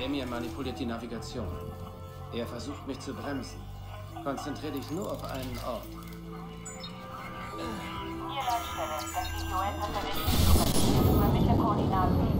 Damien manipuliert die Navigation. Er versucht, mich zu bremsen. Konzentriere dich nur auf einen Ort. Hier Leitstelle. Das CTOS hat seine Schienen über welche Koordinaten.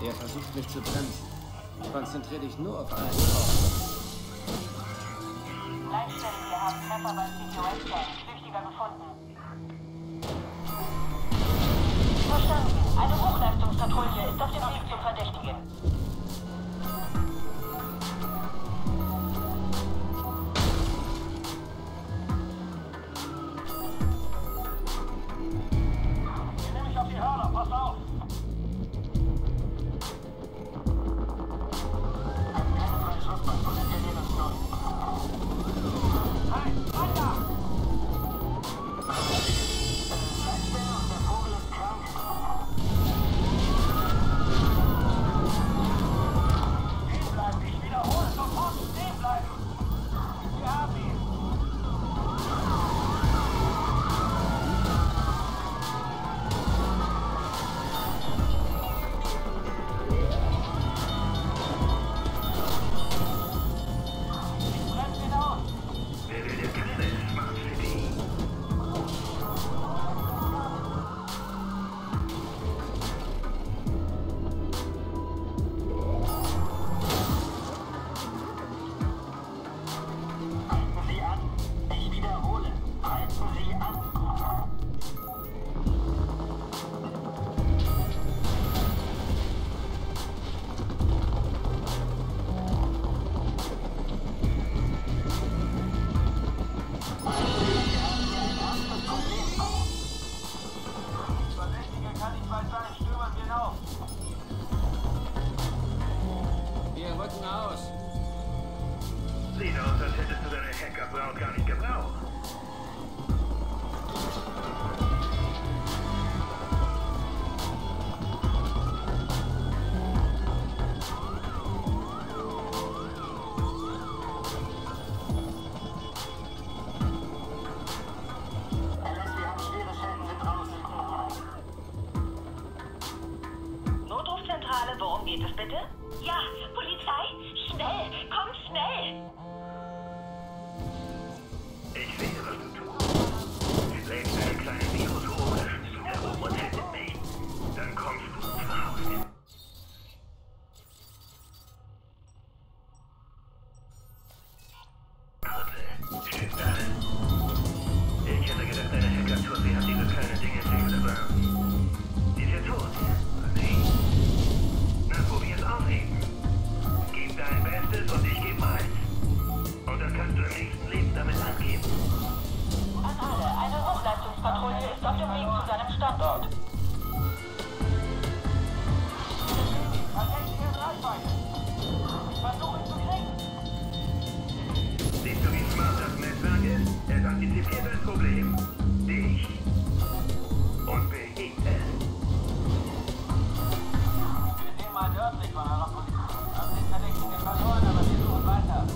Er versucht mich zu bremsen. Konzentriere dich nur auf einen Ort. Leitstelle, wir haben Treffer beim CTOS-Gang. Flüchtiger gefunden. Verstanden. Eine Hochleistungspatrouille ist auf dem Weg zum Verdächtigen. Auf dem Weg zu seinem Standort. ihr das Problem? Dich. Und behebt es. Wir nehmen einen Nördlich von eurer Position. Haben den Verdächtigen verloren, aber wir suchen weiter.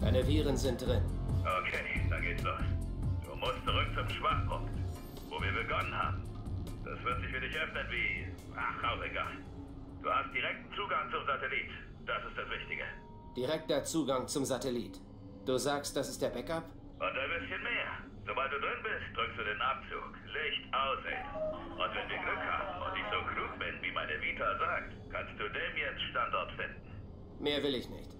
Deine Viren sind drin. Okay, dann geht's los. Du musst zurück zum Schwachpunkt, wo wir begonnen haben. Das wird sich für dich öffnen wie... Ach, auch egal. Du hast direkten Zugang zum Satellit. Das ist das Wichtige. Direkter Zugang zum Satellit. Du sagst, das ist der Backup? Und ein bisschen mehr. Sobald du drin bist, drückst du den Abzug. Licht aussehen. Und wenn wir Glück haben und ich so klug bin, wie meine Vita sagt, kannst du Damiens Standort finden. Mehr will ich nicht.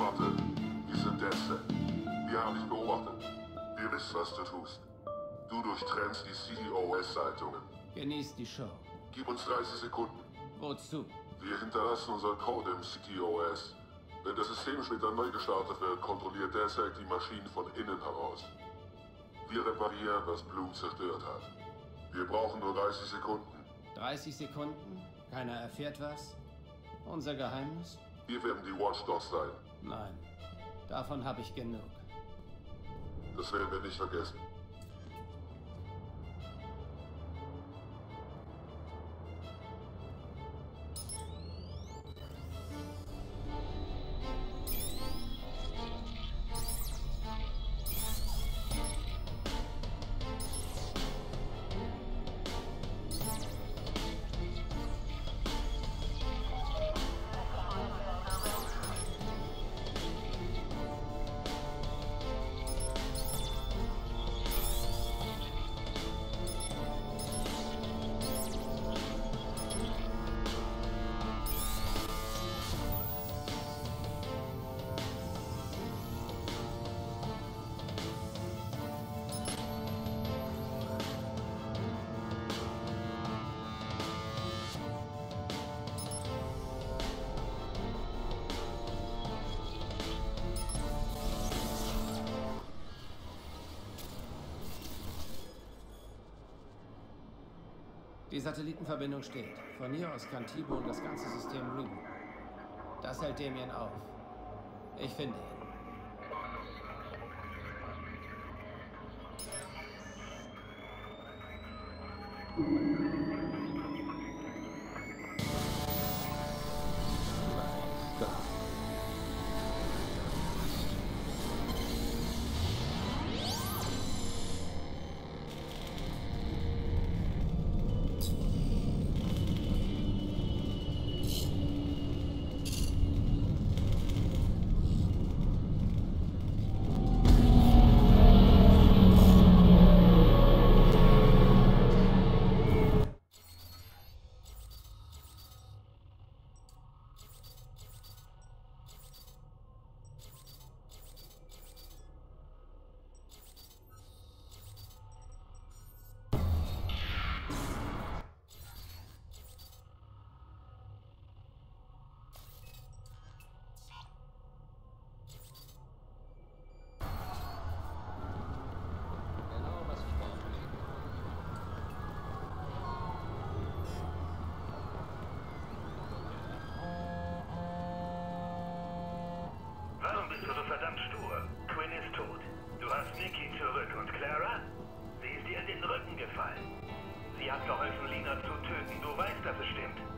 Warte, wir sind DedSec. Wir haben dich beobachtet. Wir wissen, was du tust. Du durchtrennst die CTOS-Zeitungen. Genieß die Show. Gib uns 30 Sekunden. Wozu? Wir hinterlassen unseren Code im CTOS. Wenn das System später neu gestartet wird, kontrolliert DedSec die Maschinen von innen heraus. Wir reparieren, was Bloom zerstört hat. Wir brauchen nur 30 Sekunden. 30 Sekunden? Keiner erfährt was? Unser Geheimnis? Wir werden die Watch Dogs sein. Nein, davon habe ich genug. Das werden wir nicht vergessen. Die Satellitenverbindung steht. Von hier aus kann Tibo und das ganze System rooten. Das hält Damien auf. Ich finde ihn.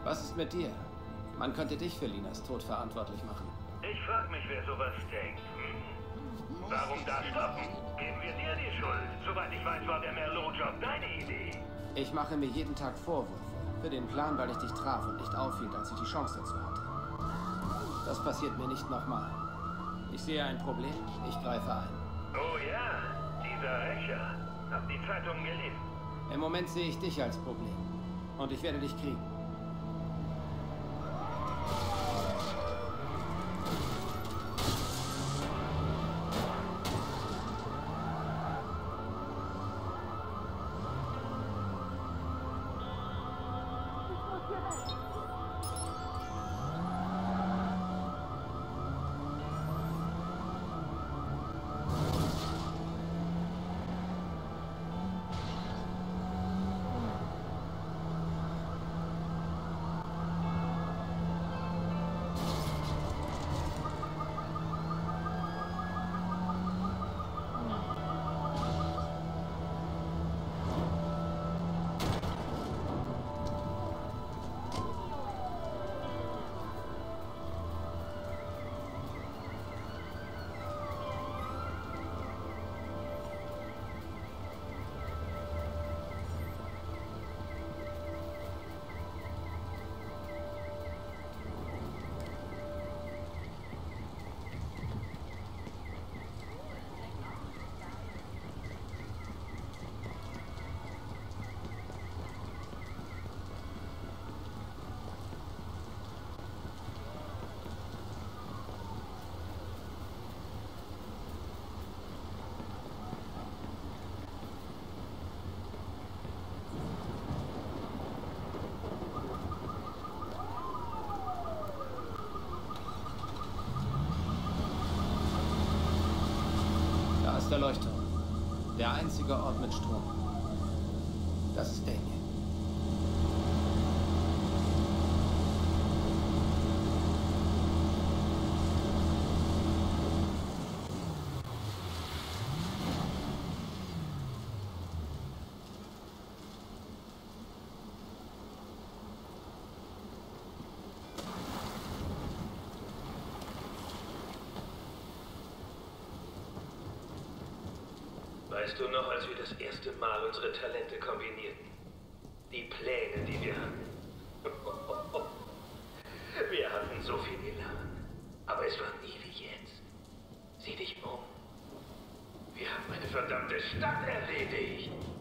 Was ist mit dir? Man könnte dich für Linas Tod verantwortlich machen. Ich frag mich, wer sowas denkt. Warum da stoppen? Geben wir dir die Schuld. Soweit ich weiß, war der Merlot-Job deine Idee. Ich mache mir jeden Tag Vorwürfe. Für den Plan, weil ich dich traf und nicht aufhielt, als ich die Chance dazu hatte. Das passiert mir nicht nochmal. Ich sehe ein Problem, ich greife ein. Oh ja, dieser Rächer. Hab die Zeitung gelesen. Im Moment sehe ich dich als Problem. Und ich werde dich kriegen. der Leuchtturm. Der einzige Ort mit Strom. Das ist Damien. Weißt du noch, als wir das erste Mal unsere Talente kombinierten? Die Pläne, die wir hatten. Wir hatten so viel Elan, aber es war nie wie jetzt. Sieh dich um. Wir haben eine verdammte Stadt erledigt.